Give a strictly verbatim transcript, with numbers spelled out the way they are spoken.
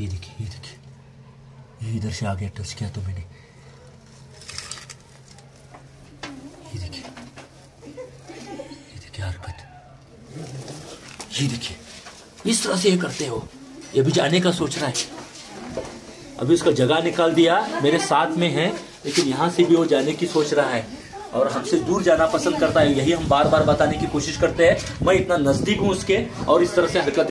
ये देखिए ये देखिए ये इधर से आगे टच किया तो मैंने, ये देखिए ये देखिए हरकत, ये देखिए इस तरह से ये करते हो। ये भी जाने का सोच रहा है, अभी उसका जगह निकाल दिया, मेरे साथ में है लेकिन यहाँ से भी वो जाने की सोच रहा है और हमसे दूर जाना पसंद करता है। यही हम बार बार बताने की कोशिश करते हैं। मैं इतना नजदीक हूँ उसके और इस तरह से हरकत